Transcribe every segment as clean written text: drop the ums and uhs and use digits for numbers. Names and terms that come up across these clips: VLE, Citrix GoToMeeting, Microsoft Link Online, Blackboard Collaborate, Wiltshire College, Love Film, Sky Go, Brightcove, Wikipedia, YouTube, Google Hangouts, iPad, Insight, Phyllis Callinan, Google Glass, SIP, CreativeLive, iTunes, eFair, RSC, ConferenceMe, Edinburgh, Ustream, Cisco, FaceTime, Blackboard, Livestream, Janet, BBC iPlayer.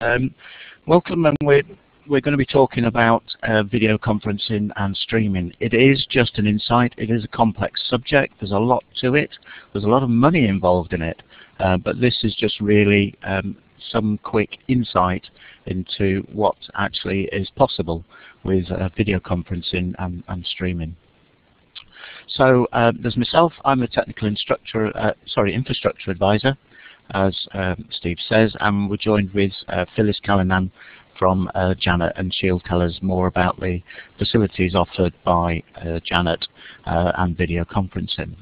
Welcome, and we're going to be talking about video conferencing and streaming. It is just an insight. It is a complex subject. There's a lot to it. There's a lot of money involved in it. But this is just really some quick insight into what actually is possible with video conferencing and streaming. So there's myself. I'm a technical infrastructure advisor, as Steve says, and we're joined with Phyllis Callinan from Janet, and she'll tell us more about the facilities offered by Janet and video conferencing.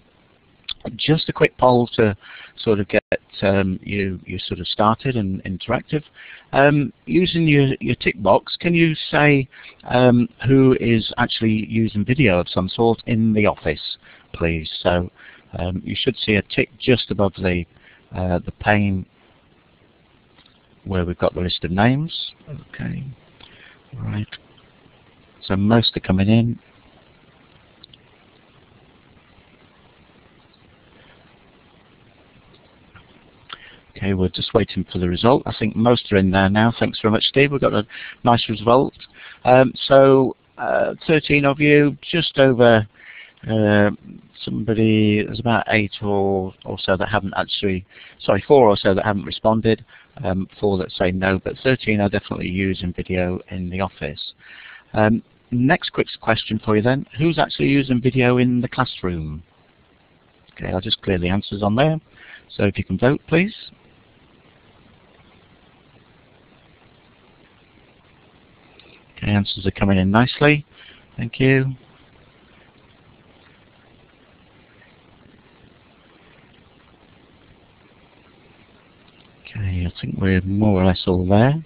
Just a quick poll to sort of get you sort of started and interactive. Using your tick box, can you say who is actually using video of some sort in the office, please? So you should see a tick just above the pane where we've got the list of names. Okay, right. So most are coming in. Okay, we're just waiting for the result. I think most are in there now. Thanks very much, Steve. We've got a nice result. 13 of you, just over. There's about 8 or so that haven't actually, sorry, 4 or so that haven't responded, 4 that say no, but 13 are definitely using video in the office. Next quick question for you then, who's actually using video in the classroom? Okay, I'll just clear the answers on there, so if you can vote, please. Okay, answers are coming in nicely, thank you. I think we're more or less all there.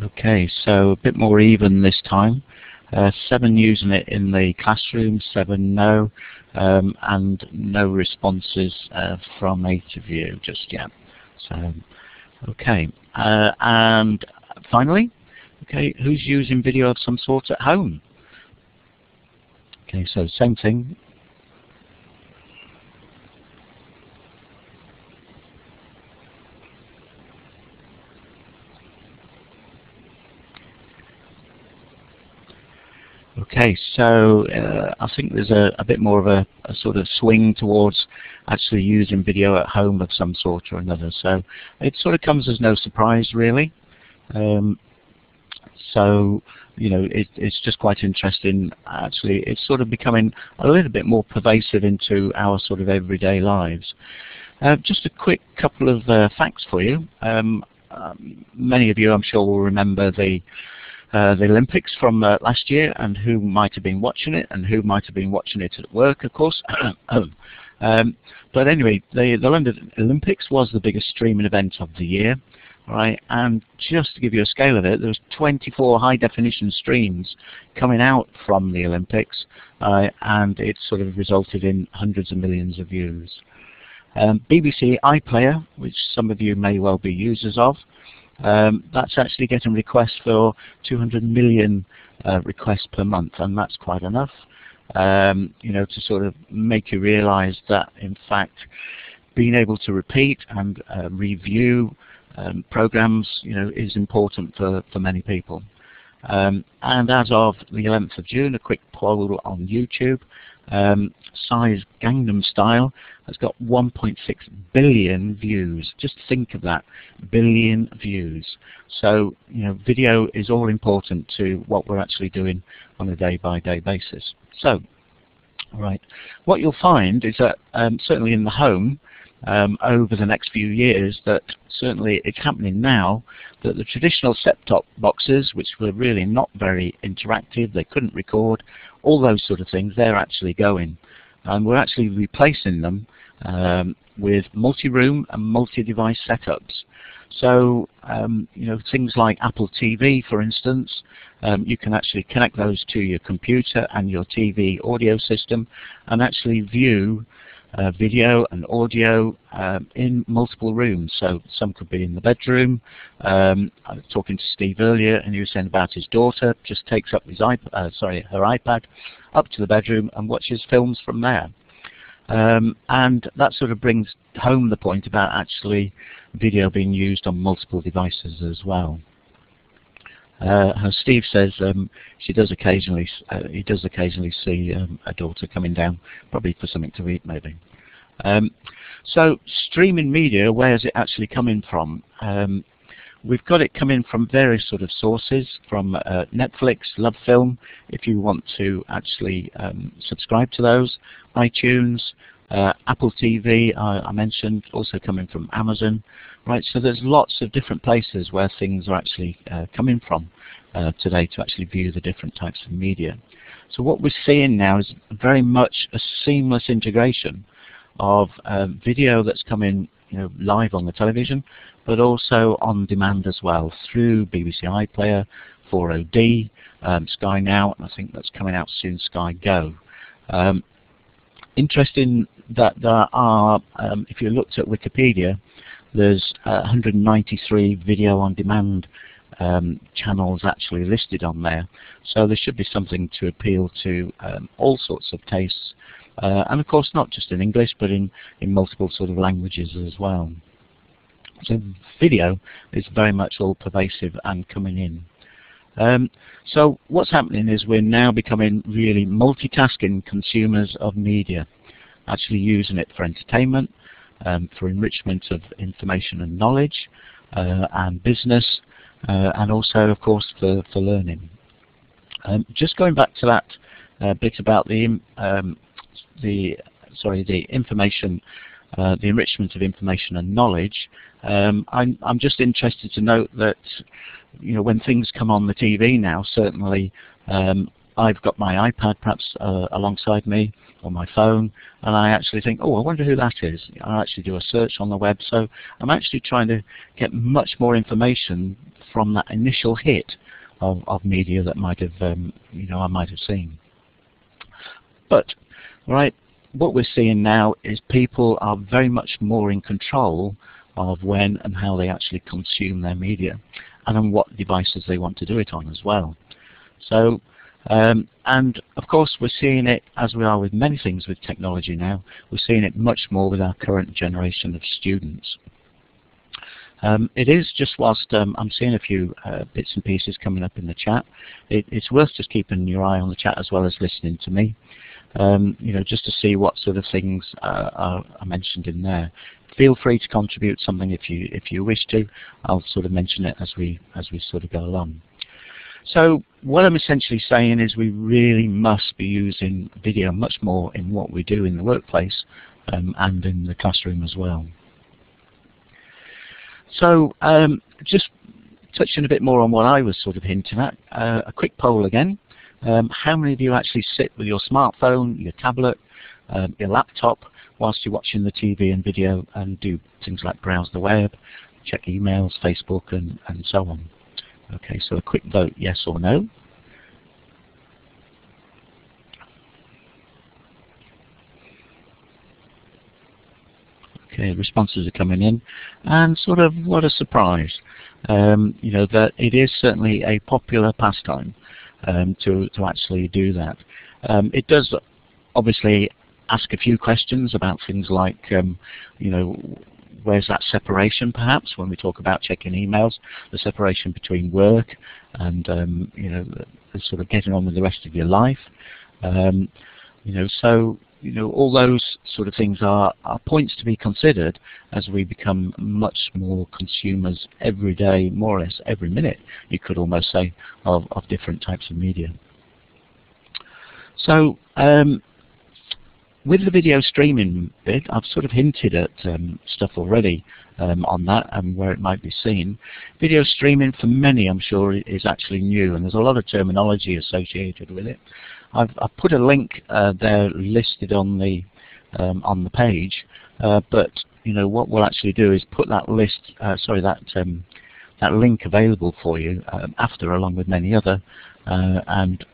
Okay, so a bit more even this time. 7 using it in the classroom, 7 no, and no responses from 8 of you just yet. So, okay, and finally, okay, who's using video of some sort at home? Okay, so same thing. Okay, so I think there's a bit more of a sort of swing towards actually using video at home of some sort or another. So it sort of comes as no surprise, really. So, you know, it's just quite interesting. Actually, it's sort of becoming a little bit more pervasive into our sort of everyday lives. Just a quick couple of facts for you. Many of you, I'm sure, will remember the Olympics from last year, and who might have been watching it, and who might have been watching it at work, of course. But anyway, the London Olympics was the biggest streaming event of the year, right? And just to give you a scale of it, there was 24 high-definition streams coming out from the Olympics, and it sort of resulted in hundreds of millions of views. BBC iPlayer, which some of you may well be users of, that's actually getting requests for 200 million requests per month, and that's quite enough, you know, to sort of make you realise that, in fact, being able to repeat and review programmes, you know, is important for many people. And as of the 11th of June, a quick poll on YouTube, Sky's Gangnam Style has got 1.6 billion views. Just think of that, billion views. So, you know, video is all important to what we're actually doing on a day-by-day basis. So, right, what you'll find is that certainly in the home, over the next few years, that certainly it's happening now, that the traditional set-top boxes, which were really not very interactive, they couldn't record, all those sort of things, they're actually going. And we're actually replacing them with multi-room and multi-device setups. So, you know, things like Apple TV, for instance, you can actually connect those to your computer and your TV audio system and actually view video and audio in multiple rooms. So some could be in the bedroom. I was talking to Steve earlier, and he was saying about his daughter just takes up her iPad up to the bedroom and watches films from there. And that sort of brings home the point about actually video being used on multiple devices as well. As Steve says, he does occasionally see a daughter coming down, probably for something to eat, maybe. So streaming media, where is it actually coming from? We've got it coming from various sort of sources, from Netflix, Love Film, if you want to actually subscribe to those, iTunes, Apple TV, I mentioned, also coming from Amazon. Right, so there's lots of different places where things are actually coming from today to actually view the different types of media. So what we're seeing now is very much a seamless integration of video that's coming live on the television, but also on demand as well through BBC iPlayer, 4OD, Sky Now, and I think that's coming out soon, Sky Go. Interesting that there are, if you looked at Wikipedia, there's 193 video on demand channels actually listed on there. So there should be something to appeal to all sorts of tastes. And of course not just in English, but in multiple sort of languages as well. So video is very much all pervasive and coming in. So what's happening is we're now becoming really multitasking consumers of media, actually using it for entertainment, for enrichment of information and knowledge, and business, and also of course for learning. Just going back to that bit about the enrichment of information and knowledge. I'm just interested to note that when things come on the TV now, certainly I've got my iPad perhaps alongside me or my phone, and I actually think, oh, I wonder who that is. I actually do a search on the web, so I'm actually trying to get much more information from that initial hit of media that might have I might have seen. But right, what we're seeing now is people are very much more in control of when and how they actually consume their media, and on what devices they want to do it on as well. So, and of course we're seeing it, as we are with many things with technology now, we're seeing it much more with our current generation of students. It is just, whilst I'm seeing a few bits and pieces coming up in the chat, it's worth just keeping your eye on the chat as well as listening to me. Just to see what sort of things are mentioned in there. Feel free to contribute something if you wish to. I'll sort of mention it as we sort of go along. So what I'm essentially saying is we really must be using video much more in what we do in the workplace and in the classroom as well. So just touching a bit more on what I was sort of hinting at, a quick poll again. How many of you actually sit with your smartphone, your tablet, your laptop whilst you're watching the TV and video and do things like browse the web, check emails, Facebook and so on? Okay, so a quick vote, yes or no. Okay, responses are coming in, and sort of what a surprise, that it is certainly a popular pastime. To actually do that. It does obviously ask a few questions about things like, where's that separation perhaps when we talk about checking emails, the separation between work and, sort of getting on with the rest of your life. All those sort of things are points to be considered as we become much more consumers every day, more or less every minute, you could almost say, of different types of media. So with the video streaming bit, I've sort of hinted at stuff already on that and where it might be seen. Video streaming for many, I'm sure, is actually new, and there's a lot of terminology associated with it. I've put a link there listed on the page, but what we'll actually do is put that that link available for you after, along with many other, and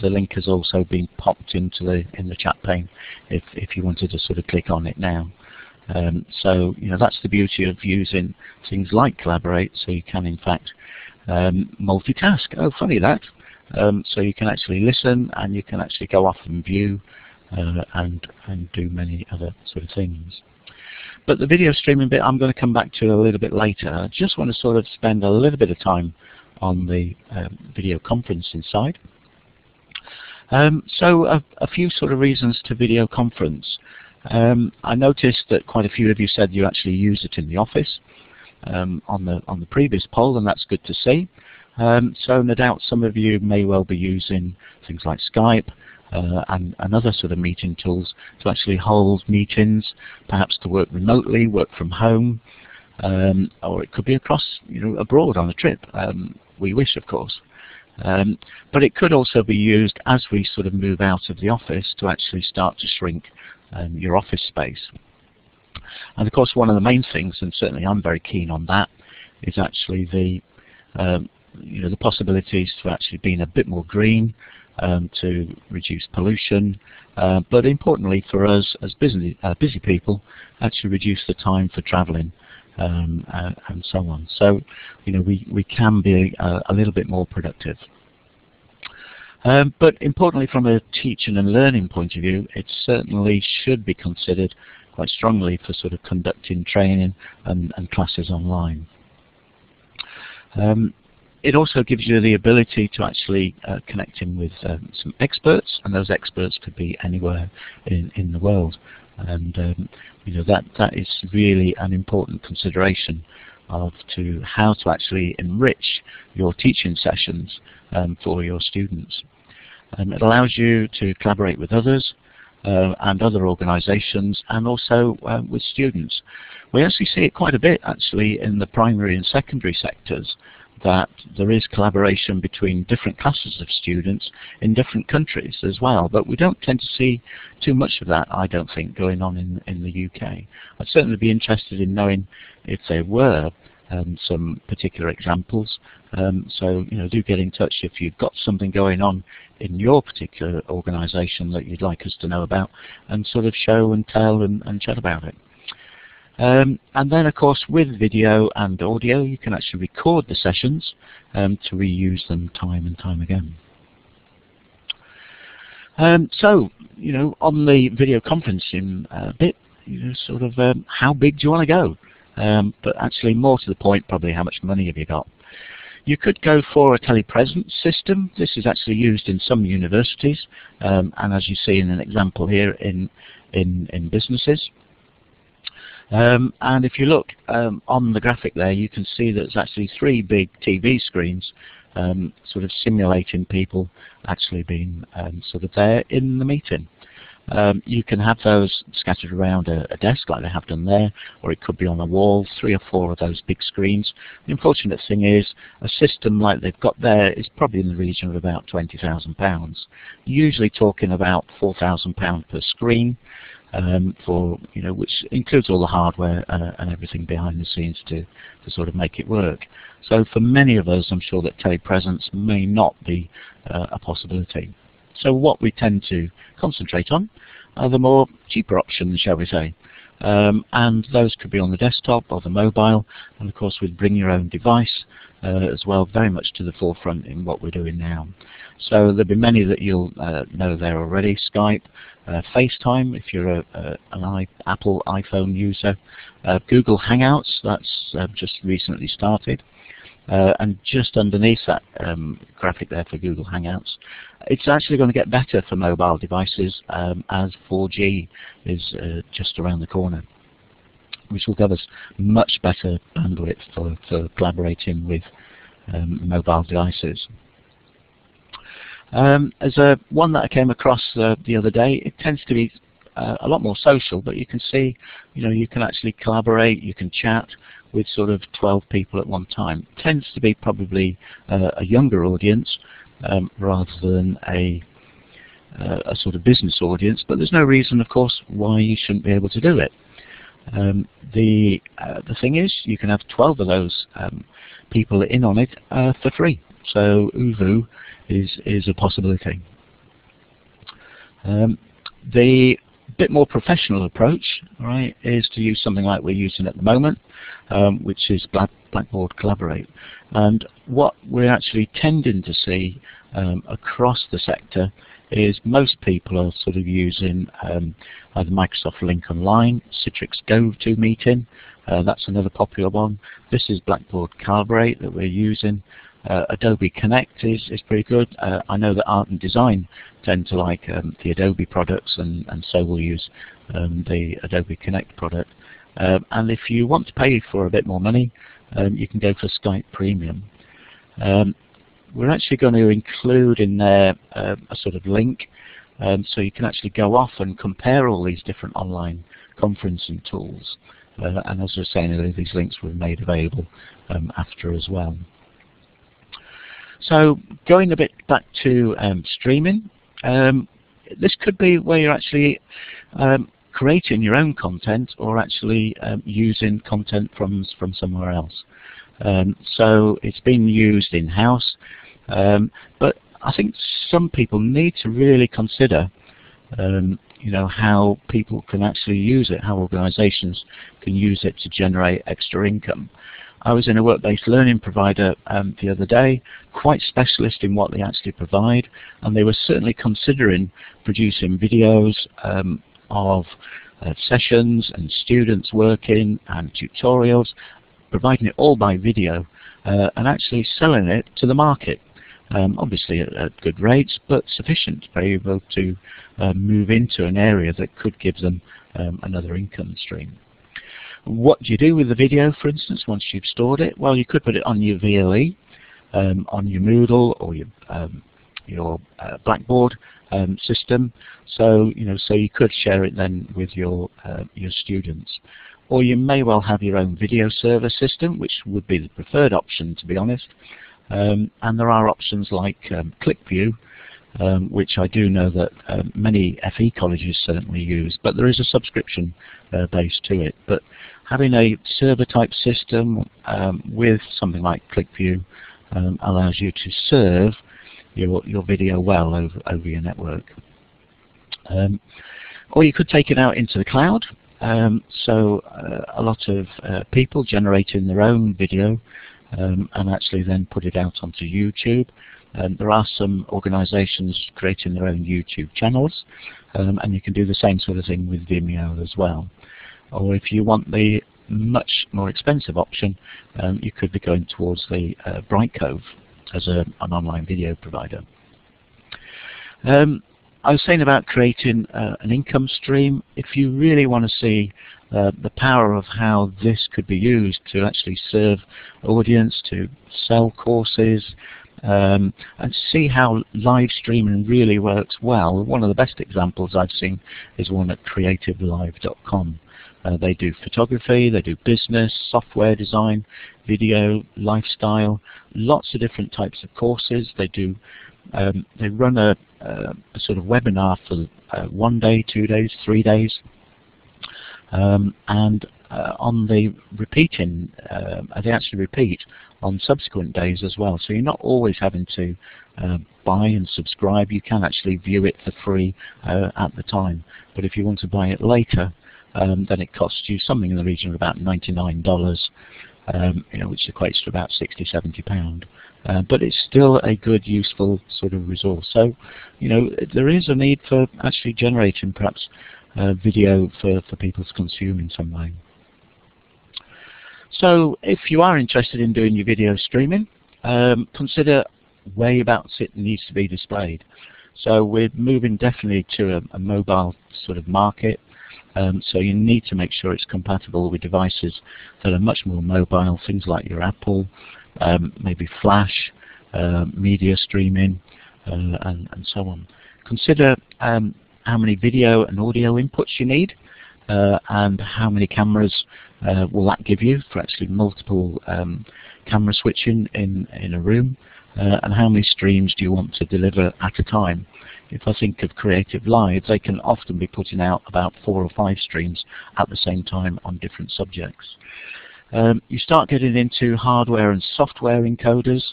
the link has also been popped into the chat pane if you wanted to sort of click on it now. So that's the beauty of using things like Collaborate, so you can in fact multitask. Oh, funny that. So you can actually listen, and you can actually go off and view and do many other sort of things. But the video streaming bit I'm going to come back to a little bit later. I just want to sort of spend a little bit of time on the video conferencing side. So a few sort of reasons to video conference. I noticed that quite a few of you said you actually use it in the office on the previous poll, and that's good to see. So no doubt some of you may well be using things like Skype and other sort of meeting tools to actually hold meetings, perhaps to work remotely, work from home, or it could be across, abroad on a trip. We wish, of course. But it could also be used as we sort of move out of the office to actually start to shrink your office space. And of course, one of the main things, and certainly I'm very keen on that, is actually the possibilities for actually being a bit more green, to reduce pollution, but importantly for us as busy people, actually reduce the time for travelling and so on. So, we can be a little bit more productive. But importantly, from a teaching and learning point of view, it certainly should be considered quite strongly for sort of conducting training and classes online. It also gives you the ability to actually connect in with some experts, and those experts could be anywhere in the world. And that is really an important consideration of how to actually enrich your teaching sessions for your students. It allows you to collaborate with others and other organisations, and also with students. We actually see it quite a bit actually in the primary and secondary sectors, that there is collaboration between different classes of students in different countries as well, but we don't tend to see too much of that, I don't think, going on in the UK. I'd certainly be interested in knowing if there were some particular examples, so do get in touch if you've got something going on in your particular organisation that you'd like us to know about, and sort of show and tell and chat about it. And then, of course, with video and audio, you can actually record the sessions to reuse them time and time again. So, on the video conferencing bit, sort of how big do you want to go? But actually, more to the point, probably how much money have you got? You could go for a telepresence system. This is actually used in some universities, and as you see in an example here, in businesses. And if you look on the graphic there, you can see that there's actually three big TV screens sort of simulating people actually being sort of there in the meeting. You can have those scattered around a desk like they have done there, or it could be on a wall, 3 or 4 of those big screens. The unfortunate thing is a system like they've got there is probably in the region of about £20,000. Usually talking about £4,000 per screen. For which includes all the hardware and everything behind the scenes to sort of make it work. So for many of us, I'm sure that telepresence may not be a possibility. So what we tend to concentrate on are the more cheaper options, shall we say, and those could be on the desktop or the mobile, and of course we'd bring your own device as well, very much to the forefront in what we're doing now. So there'll be many that you'll know there already: Skype, FaceTime if you're an Apple iPhone user, Google Hangouts, that's just recently started. And just underneath that graphic there for Google Hangouts, it's actually going to get better for mobile devices as 4G is just around the corner, which will give us much better bandwidth for collaborating with mobile devices. There's one that I came across the other day. It tends to be a lot more social, but you can see, you can actually collaborate, you can chat with sort of 12 people at one time. It tends to be probably a younger audience rather than a sort of business audience, but there's no reason, of course, why you shouldn't be able to do it. The thing is, you can have 12 of those people in on it for free. So Uvu is a possibility. The bit more professional approach, right, is to use something like we're using at the moment, which is Blackboard Collaborate. And what we're actually tending to see across the sector is most people are sort of using either Microsoft Link Online, Citrix GoToMeeting, that's another popular one. This is Blackboard Collaborate that we're using. Adobe Connect is pretty good. I know that art and design tend to like the Adobe products, and so we'll use the Adobe Connect product. And if you want to pay for a bit more money, you can go for Skype Premium. We're actually going to include in there a sort of link, so you can actually go off and compare all these different online conferencing tools. And as I was saying, these links were made available after as well. So going a bit back to streaming, this could be where you're actually creating your own content or actually using content from somewhere else. So it's been used in-house, but I think some people need to really consider you know, how people can actually use it, how organizations can use it to generate extra income. I was in a work-based learning provider the other day, quite specialist in what they actually provide, and they were certainly considering producing videos of sessions and students working and tutorials, providing it all by video and actually selling it to the market. Obviously at good rates, but sufficient to be able to move into an area that could give them another income stream. What do you do with the video, for instance, once you've stored it? Well, you could put it on your VLE, on your Moodle or your Blackboard system. So you know, so you could share it then with your students. Or you may well have your own video server system, which would be the preferred option, to be honest. And there are options like ClickView, which I do know that many FE colleges certainly use, but there is a subscription base to it. But having a server-type system with something like ClickView allows you to serve your video well over your network. Or you could take it out into the cloud. So a lot of people generating their own video and actually then put it out onto YouTube. There are some organizations creating their own YouTube channels, and you can do the same sort of thing with Vimeo as well. Or if you want the much more expensive option, you could be going towards the Brightcove as an online video provider. I was saying about creating an income stream. If you really want to see the power of how this could be used to actually serve audience, to sell courses, and see how live streaming really works well, one of the best examples I've seen is one at creativelive.com. They do photography, they do business, software design, video, lifestyle, lots of different types of courses. They do. They run a sort of webinar for 1 day, 2 days, 3 days, and on the repeating, they actually repeat on subsequent days as well. So you're not always having to buy and subscribe. You can actually view it for free at the time. But if you want to buy it later, then it costs you something in the region of about $99. You know, which equates to about £60–70, but it's still a good, useful sort of resource. So, you know, there is a need for actually generating perhaps video for people to consume in some way. So, if you are interested in doing your video streaming, consider whereabouts it needs to be displayed. So, we're moving definitely to a mobile sort of market. So you need to make sure it's compatible with devices that are much more mobile, things like your Apple, maybe Flash, media streaming, and so on. Consider how many video and audio inputs you need, and how many cameras will that give you for actually multiple camera switching in a room, and how many streams do you want to deliver at a time. If I think of Creative Live, they can often be putting out about 4 or 5 streams at the same time on different subjects. You start getting into hardware and software encoders,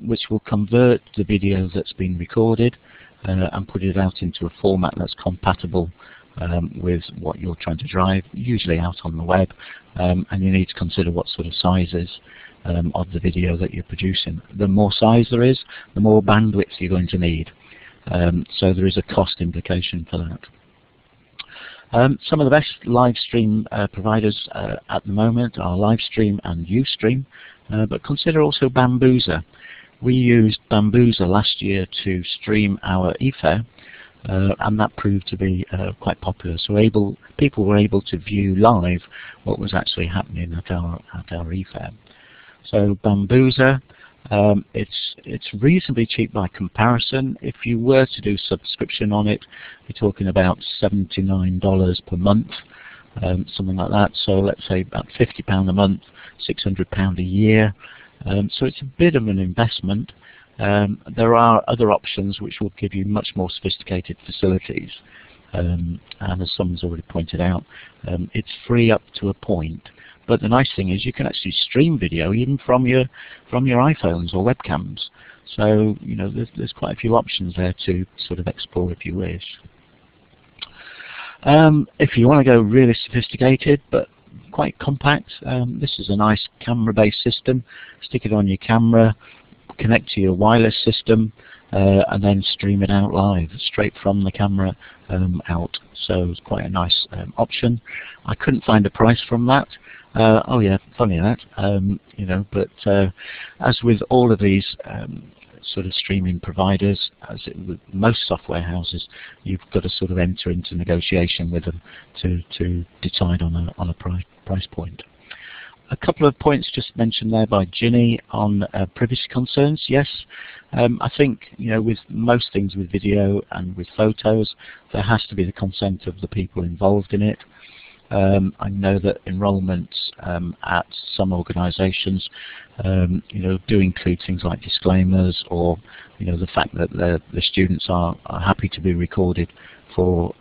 which will convert the video that's been recorded and put it out into a format that's compatible with what you're trying to drive, usually out on the web, and you need to consider what sort of sizes of the video that you're producing. The more size there is, the more bandwidth you're going to need. So there is a cost implication for that. Some of the best live stream providers at the moment are Livestream and Ustream, but consider also Bambuser. We used Bambuser last year to stream our eFair, and that proved to be quite popular. So people were able to view live what was actually happening at our eFair. So Bambuser, it's reasonably cheap by comparison. If you were to do subscription on it, you're talking about $79 per month, something like that. So let's say about £50 a month, £600 a year. So it's a bit of an investment. There are other options which will give you much more sophisticated facilities. And as someone's already pointed out, it's free up to a point. But the nice thing is you can actually stream video even from your iPhones or webcams. So you know there's quite a few options there to sort of explore if you wish. If you want to go really sophisticated but quite compact, this is a nice camera-based system. Stick it on your camera, connect to your wireless system, and then stream it out live straight from the camera out. So it's quite a nice option. I couldn't find a price from that. Oh yeah, funny that. You know, but as with all of these sort of streaming providers, as with most software houses, you've got to sort of enter into negotiation with them to decide on a price point. A couple of points just mentioned there by Ginny on privacy concerns. Yes, I think you know with most things with video and with photos, there has to be the consent of the people involved in it. I know that enrolments at some organisations, you know, do include things like disclaimers or you know the fact that the students are happy to be recorded for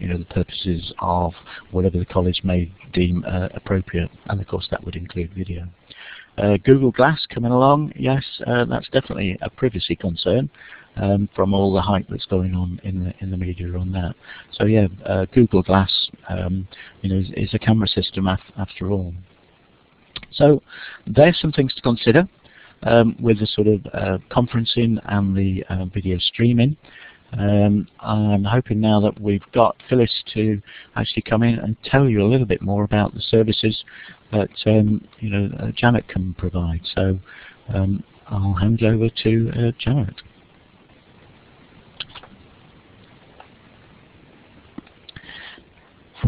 you know the purposes of whatever the college may deem appropriate, and of course that would include video. Google Glass coming along, yes, that's definitely a privacy concern from all the hype that's going on in the media on that. So yeah, Google Glass, you know, is a camera system after all. So there's some things to consider with the sort of conferencing and the video streaming. I'm hoping now that we've got Phyllis to actually come in and tell you a little bit more about the services that you know Janet can provide. So I'll hand over to Janet.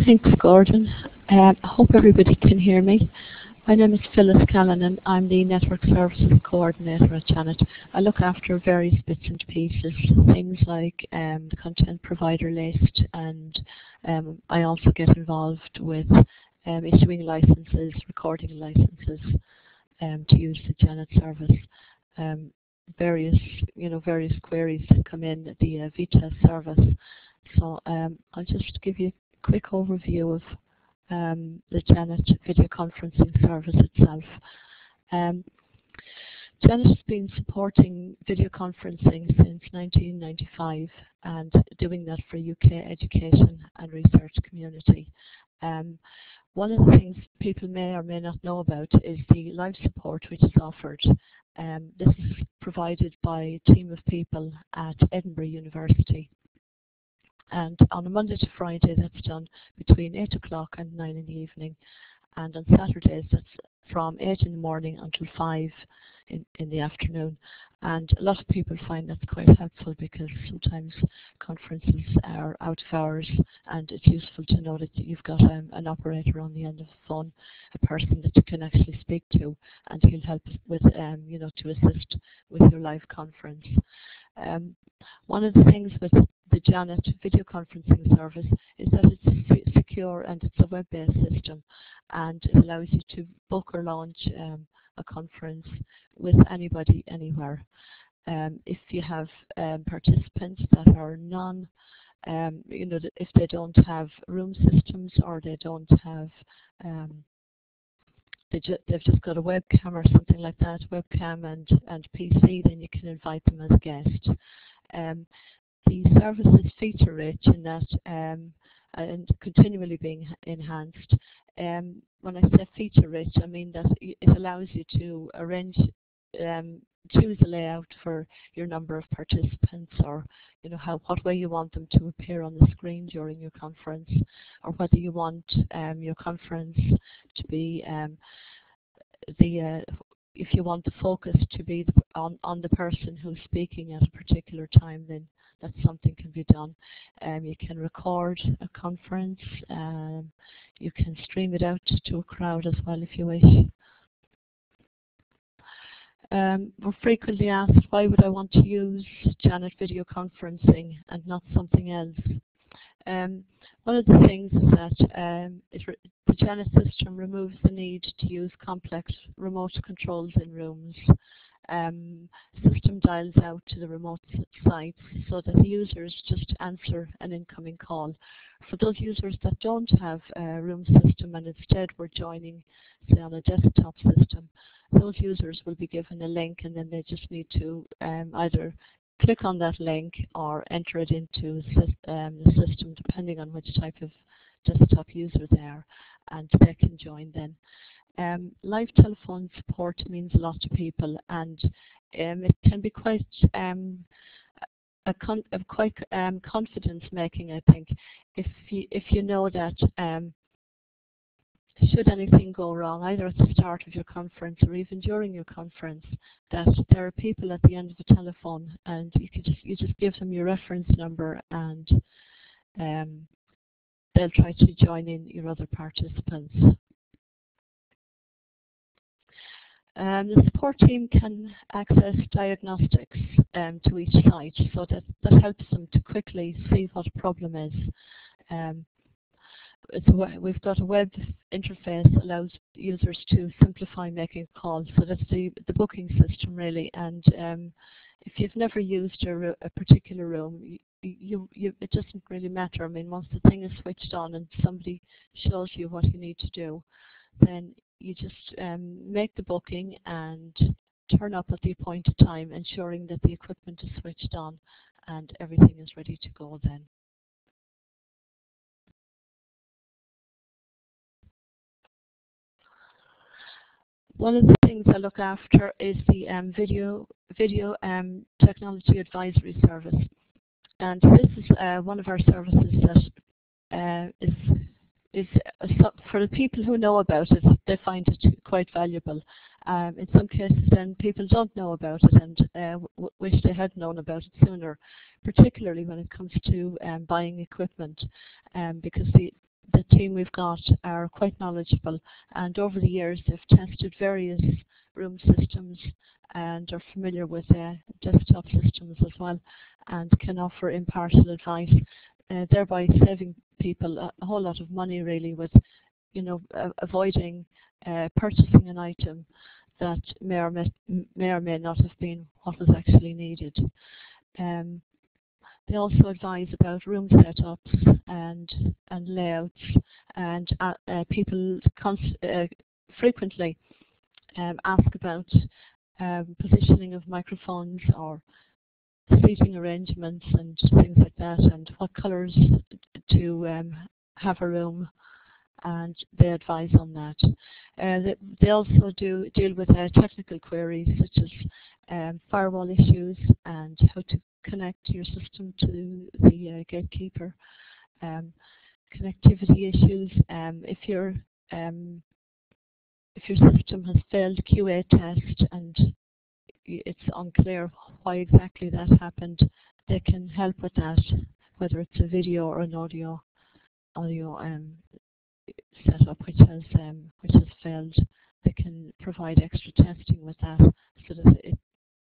Thanks, Gordon. I hope everybody can hear me. My name is Phyllis Callinan. I'm the Network Services Coordinator at Janet. I look after various bits and pieces, things like the content provider list, and I also get involved with issuing licenses, recording licenses to use the Janet service. Various, you know, various queries that come in the VTest service. So I'll just give you a quick overview of the Janet video conferencing service itself. Janet has been supporting video conferencing since 1995 and doing that for UK education and research community. One of the things people may or may not know about is the live support which is offered. This is provided by a team of people at Edinburgh University. And on a Monday to Friday, that's done between 8 o'clock and 9 in the evening. And on Saturdays, that's from 8 in the morning until 5 in the afternoon. And a lot of people find that's quite helpful because sometimes conferences are out of hours, and it's useful to know that you've got an operator on the end of the phone, a person that you can actually speak to, and he'll help with, you know, to assist with your live conference. One of the things with the Janet video conferencing service is that it's secure and it's a web-based system, and it allows you to book or launch a conference with anybody, anywhere. If you have participants that are non, you know, if they don't have room systems or they don't have, they've just got a webcam or something like that, webcam and PC, then you can invite them as guests. The service is feature rich in that and continually being enhanced. When I say feature rich, I mean that it allows you to arrange choose a layout for your number of participants, or what way you want them to appear on the screen during your conference, or whether you want your conference to be if you want the focus to be on the person who's speaking at a particular time, then that's something can be done. You can record a conference. You can stream it out to a crowd as well if you wish. We're frequently asked, why would I want to use Janet video conferencing and not something else? One of the things is that the Janet system removes the need to use complex remote controls in rooms. System dials out to the remote sites so that the users just answer an incoming call. For those users that don't have a room system and instead were joining, say, on a desktop system, those users will be given a link, and then they just need to either click on that link or enter it into the system, depending on which type of desktop user they are, and they can join then. Live telephone support means a lot to people, and it can be quite confidence-making, I think, if you know that should anything go wrong, either at the start of your conference or even during your conference, that there are people at the end of the telephone, and you just give them your reference number, and they'll try to join in your other participants. The support team can access diagnostics to each site, so that helps them to quickly see what a problem is. We've got a web interface that allows users to simplify making calls, so that's the booking system really. And if you've never used a particular room, it doesn't really matter. I mean, once the thing is switched on and somebody shows you what you need to do, then you just make the booking and turn up at the appointed time, ensuring that the equipment is switched on and everything is ready to go then. One of the things I look after is the video technology advisory service, and this is one of our services that is for the people who know about it, they find it quite valuable. In some cases, then people don't know about it and wish they had known about it sooner, particularly when it comes to buying equipment, because the team we've got are quite knowledgeable, and over the years they've tested various room systems and are familiar with desktop systems as well, and can offer impartial advice, thereby saving people a whole lot of money really, with avoiding purchasing an item that may or may not have been what was actually needed. They also advise about room setups and layouts, and people frequently ask about positioning of microphones or seating arrangements and things like that, and what colours to have a room, and they advise on that. They also deal with technical queries such as firewall issues and how to connect your system to the gatekeeper, connectivity issues, if your system has failed QA test and it's unclear why exactly that happened, they can help with that, whether it's a video or an audio setup which has failed. They can provide extra testing with that so that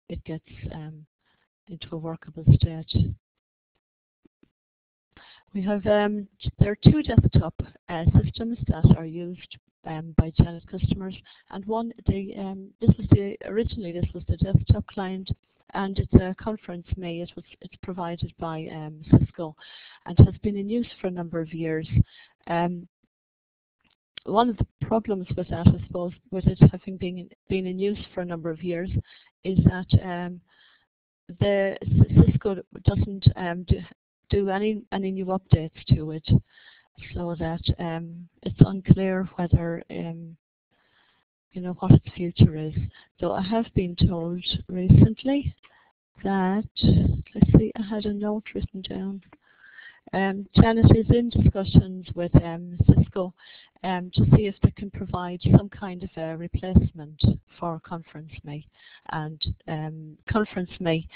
it gets into a workable state. We have there are two desktop systems that are used by Janet customers, and one originally this was the desktop client, and it's a ConferenceMe. It's provided by Cisco and has been in use for a number of years. One of the problems with that, I suppose, with it having been in use for a number of years, is that the Cisco doesn't do any new updates to it, so that it's unclear whether you know, what its future is. So I have been told recently that, let's see, I had a note written down. Janet is in discussions with Cisco to see if they can provide some kind of a replacement for ConferenceMe. And ConferenceMe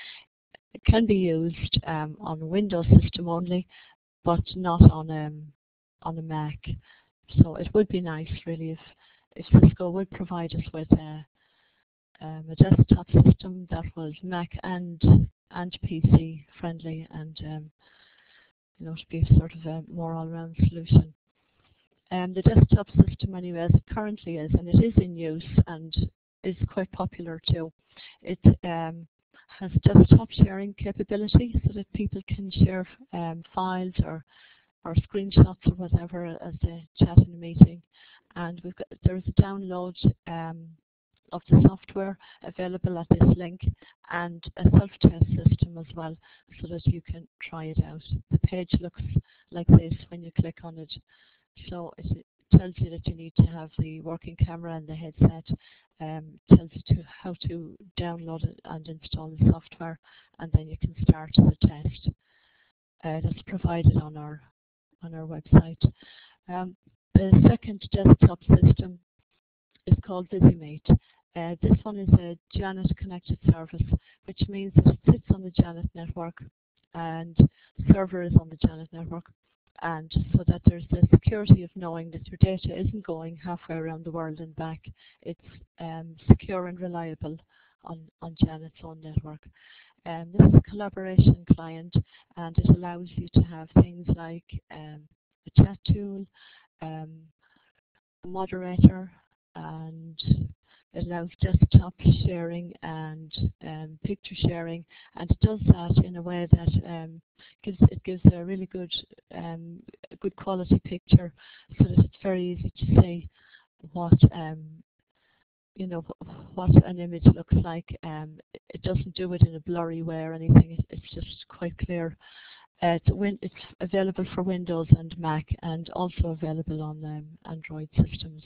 can be used on a Windows system only, but not on on a Mac. So it would be nice, really, if Cisco would provide us with a desktop system that was Mac and PC friendly, and you know, to be sort of a more all-round solution. The desktop system, anyway, as it currently is, and it is in use and is quite popular too. It has desktop sharing capability, so that people can share files or screenshots or whatever as they chat in a meeting. And we've got, there's a download of the software available at this link, and a self-test system as well, so that you can try it out. The page looks like this when you click on it. So it tells you that you need to have the working camera and the headset, tells you how to download it and install the software, and then you can start the test. That's provided on our website. The second desktop system is called VisiMate. This one is a Janet connected service, which means that it sits on the Janet network, and the server is on the Janet network, and so that there's the security of knowing that your data isn't going halfway around the world and back. It's secure and reliable on Janet's own network. This is a collaboration client, and it allows you to have things like a chat tool, a moderator, and it allows desktop sharing and picture sharing, and it does that in a way that gives a really good quality picture, so that it's very easy to see what you know, what an image looks like. It doesn't do it in a blurry way or anything. It's just quite clear. It's available for Windows and Mac, and also available on Android systems.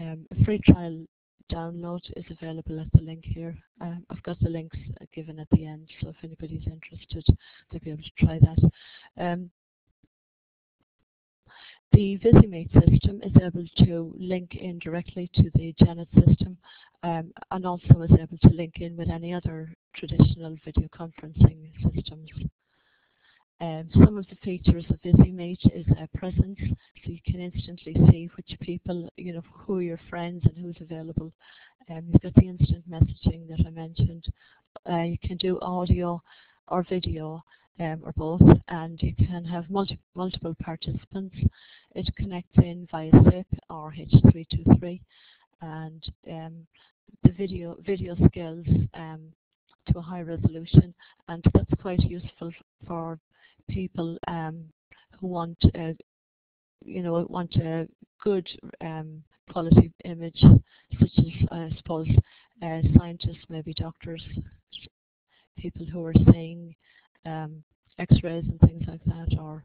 A free trial download is available at the link here. I've got the links given at the end, so if anybody's interested, they'll be able to try that. The VisiMate system is able to link in directly to the Janet system, and also is able to link in with any other traditional video conferencing systems. Some of the features of VisiMate is presence, so you can instantly see which people, you know, who are your friends and who's available. You've got the instant messaging that I mentioned. You can do audio or video, or both, and you can have multiple participants. It connects in via SIP or H323, and the video scales to a high resolution, and that's quite useful for people who want, you know, want a good quality image, such as I suppose scientists, maybe doctors, people who are seeing X-rays and things like that, or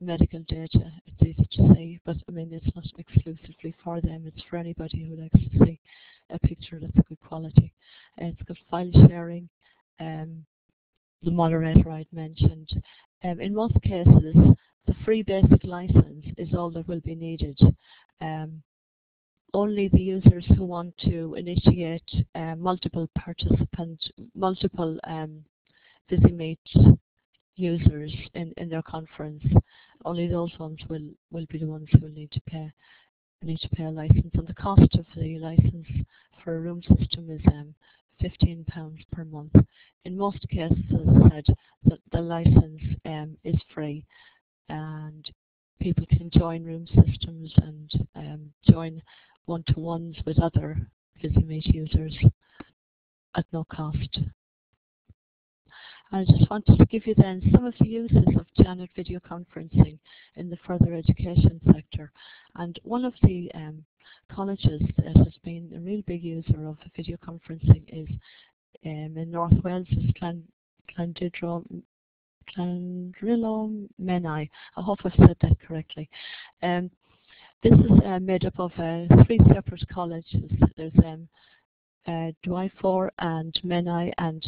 medical data. It's easy to see, but I mean, it's not exclusively for them. It's for anybody who likes to see a picture that's a good quality. It's got file sharing, the moderator I'd mentioned. In most cases, the free basic license is all that will be needed. Only the users who want to initiate multiple VisiMate users in their conference, only those ones will be the ones who will need to pay a license. And the cost of the license for a room system is £15 per month. In most cases, as I said, the license is free, and people can join room systems and join one-to-ones with other VisiMate users at no cost. I just wanted to give you then some of the uses of Janet video conferencing in the further education sector. And one of the colleges that has been a real big user of video conferencing is in North Wales, is Clandrillo Menai. I hope I've said that correctly. This is made up of three separate colleges. There's Dwyfor and Menai and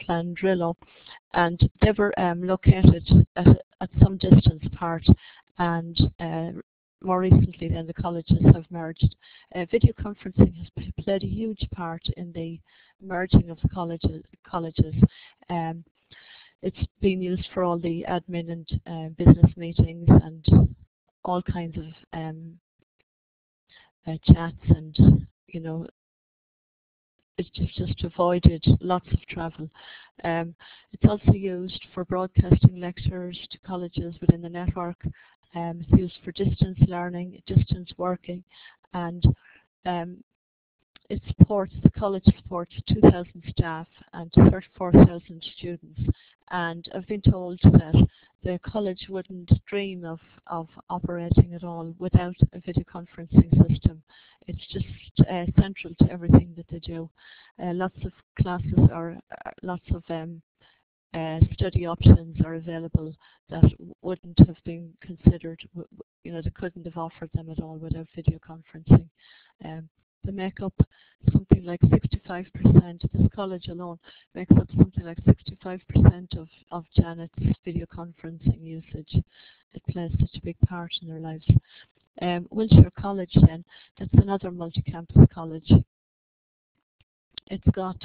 Clandrillo, and they were located at some distance apart, and more recently then the colleges have merged. Video conferencing has played a huge part in the merging of the colleges. It's been used for all the admin and business meetings and all kinds of chats, and you know, it's just avoided lots of travel. It's also used for broadcasting lectures to colleges within the network. It's used for distance learning, distance working, and it supports, the college supports 2,000 staff and 34,000 students. And I've been told that the college wouldn't dream of operating at all without a video conferencing system. It's just central to everything that they do. Lots of classes or lots of study options are available that wouldn't have been considered, you know, they couldn't have offered them at all without video conferencing. They make up something like 65%, this college alone makes up something like 65% of Janet's video conferencing usage. It plays such a big part in their lives. Wiltshire College then, that's another multi-campus college. It's got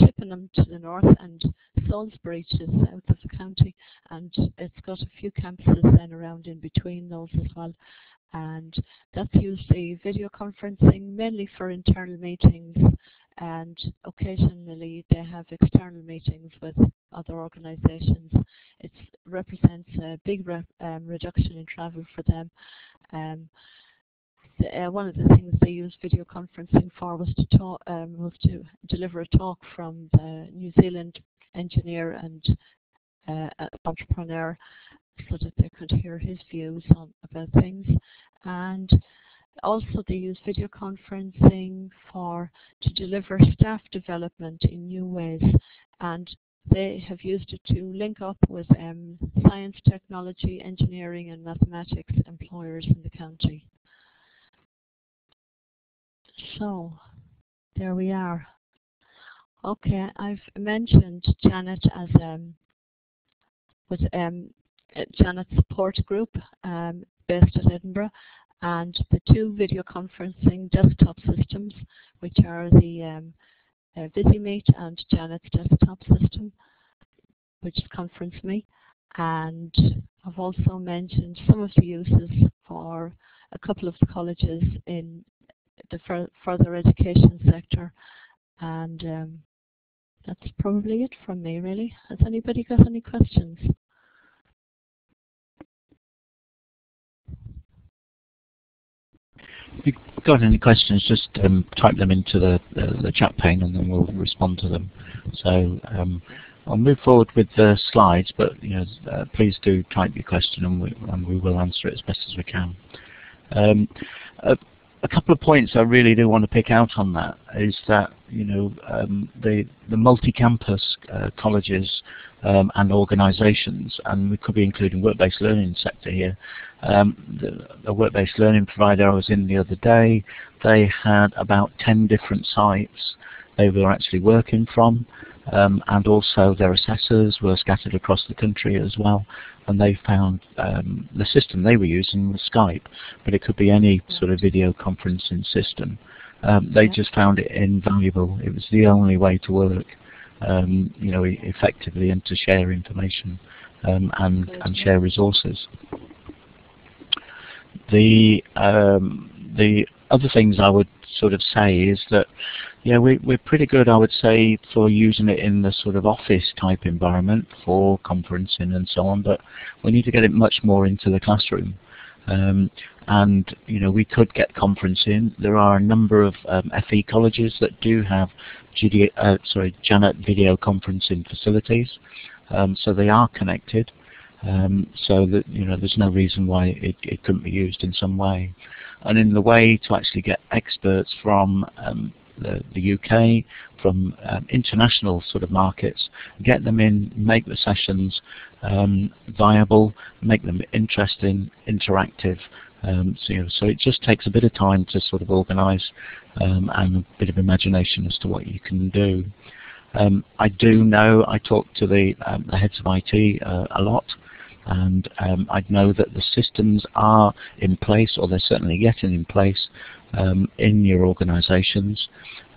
Chippenham to the north and Salisbury to the south of the county, and it's got a few campuses then around in between those as well. And that's usually video conferencing mainly for internal meetings, and occasionally they have external meetings with other organizations. It represents a big reduction in travel for them. One of the things they used video conferencing for was to talk, was to deliver a talk from the New Zealand engineer and entrepreneur, so that they could hear his views on about things. And also they use video conferencing to deliver staff development in new ways, and they have used it to link up with science, technology, engineering and mathematics employers in the county. So there we are. Okay, I've mentioned Janet as with Janet's support group based at Edinburgh, and the two video conferencing desktop systems, which are the VisiMeet and Janet's desktop system, which is ConferenceMe. And I've also mentioned some of the uses for a couple of the colleges in the further education sector, and that's probably it from me, really. Has anybody got any questions? If you've got any questions, just type them into the chat pane and then we'll respond to them. So I'll move forward with the slides, but you know, please do type your question and we will answer it as best as we can. A couple of points I really do want to pick out on that is that, you know, the multi-campus colleges and organisations, and we could be including work-based learning sector here. The work-based learning provider I was in the other day, they had about 10 different sites they were actually working from, and also their assessors were scattered across the country as well, and they found the system they were using was Skype, but it could be any sort of video conferencing system. They just found it invaluable. It was the only way to work, you know, effectively, and to share information and share resources. The other things I would sort of say is that, yeah, we're pretty good, I would say, for using it in the sort of office type environment for conferencing and so on, but we need to get it much more into the classroom. And you know, we could get conferencing. There are a number of FE colleges that do have Janet video conferencing facilities, so they are connected. So that, you know, there's no reason why it couldn't be used in some way. And in the way to actually get experts from the UK, from international sort of markets, get them in, make the sessions viable, make them interesting, interactive, So it just takes a bit of time to sort of organize and a bit of imagination as to what you can do. I do know I talk to the heads of IT a lot, and I know that the systems are in place, or they're certainly getting in place in your organizations.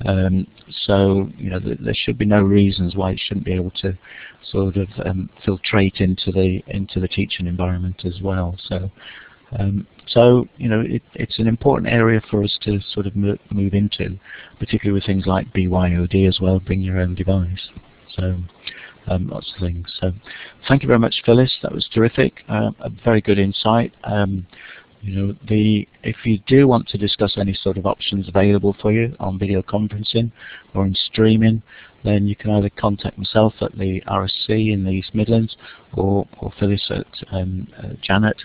So you know, there should be no reasons why it shouldn't be able to sort of filtrate into the teaching environment as well. So you know, it's an important area for us to sort of move into, particularly with things like BYOD as well, bring your own device. So lots of things. So thank you very much, Phyllis. That was terrific. A very good insight. You know, if you do want to discuss any sort of options available for you on video conferencing or in streaming, then you can either contact myself at the RSC in the East Midlands, or Phyllis at Janet,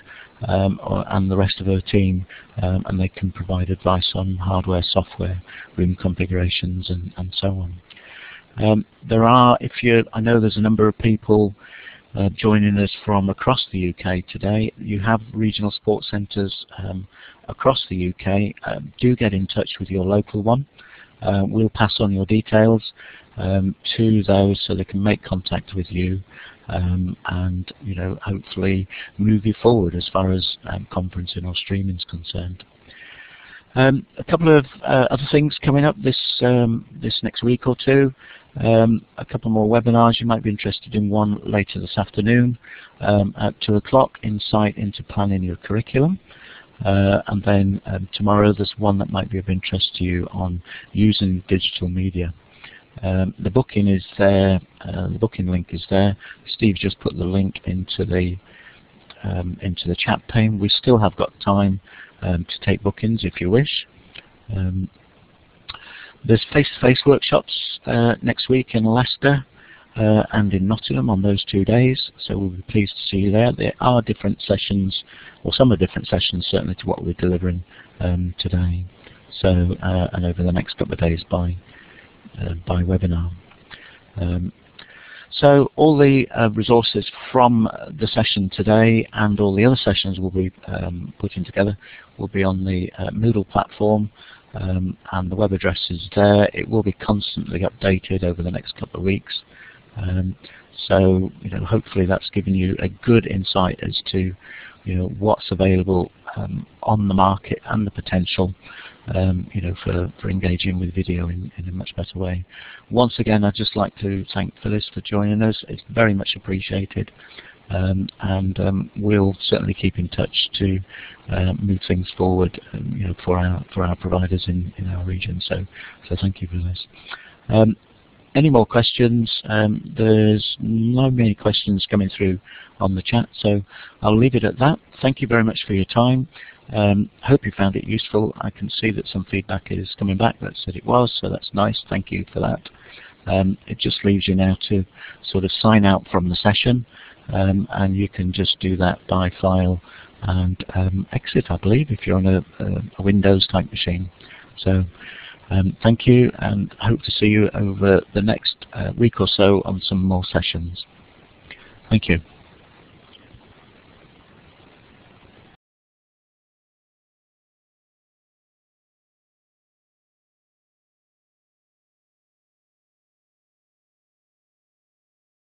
and the rest of her team, and they can provide advice on hardware, software, room configurations, and so on. There are, I know there's a number of people joining us from across the UK today. You have regional support centres across the UK. Do get in touch with your local one. We'll pass on your details to those so they can make contact with you, and you know, hopefully move you forward as far as conferencing or streaming is concerned. A couple of other things coming up this this next week or two. A couple more webinars. You might be interested in one later this afternoon at 2 o'clock. Insight into planning your curriculum. And then tomorrow there's one that might be of interest to you on using digital media. The booking is there. The booking link is there. Steve just put the link into the chat pane. We still have got time to take bookings if you wish. There's face-to-face workshops next week in Leicester and in Nottingham on those 2 days, so we'll be pleased to see you there. There are different sessions, or some are different sessions certainly to what we're delivering today, so and over the next couple of days by webinar. So all the resources from the session today and all the other sessions we'll be putting together will be on the Moodle platform, and the web address is there. It will be constantly updated over the next couple of weeks. So you know, hopefully that's given you a good insight as to what's available on the market and the potential you know, for engaging with video in a much better way. Once again, I'd just like to thank Phyllis for joining us. It's very much appreciated, and we'll certainly keep in touch to move things forward you know, for our providers in our region. So thank you, Phyllis. Any more questions? There's not many questions coming through on the chat, so I'll leave it at that. Thank you very much for your time. Hope you found it useful. I can see that some feedback is coming back that said it was, so that's nice. Thank you for that. It just leaves you now to sort of sign out from the session, and you can just do that by file and exit, I believe, if you're on a Windows type machine. So. Thank you, and hope to see you over the next week or so on some more sessions. Thank you.